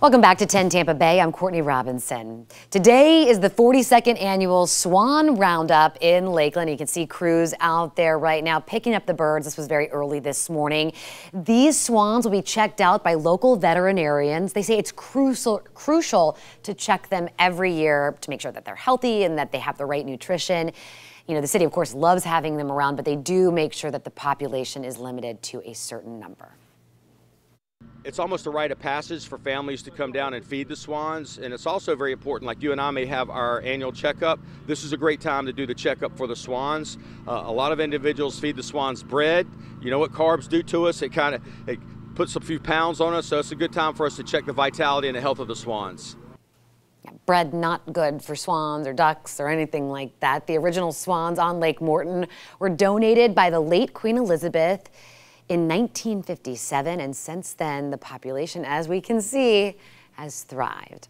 Welcome back to 10 Tampa Bay. I'm Courtney Robinson. Today is the 42nd annual Swan Roundup in Lakeland. You can see crews out there right now picking up the birds. This was very early this morning. These swans will be checked out by local veterinarians. They say it's crucial to check them every year to make sure that they're healthy and that they have the right nutrition. You know, the city, of course, loves having them around, but they do make sure that the population is limited to a certain number. It's almost a rite of passage for families to come down and feed the swans, and it's also very important. Like you and I may have our annual checkup. This is a great time to do the checkup for the swans. A lot of individuals feed the swans bread. You know what carbs do to us? It puts a few pounds on us, so it's a good time for us to check the vitality and the health of the swans. Bread not good for swans or ducks or anything like that. The original swans on Lake Morton were donated by the late Queen Elizabeth in 1957, and since then, the population, as we can see, has thrived.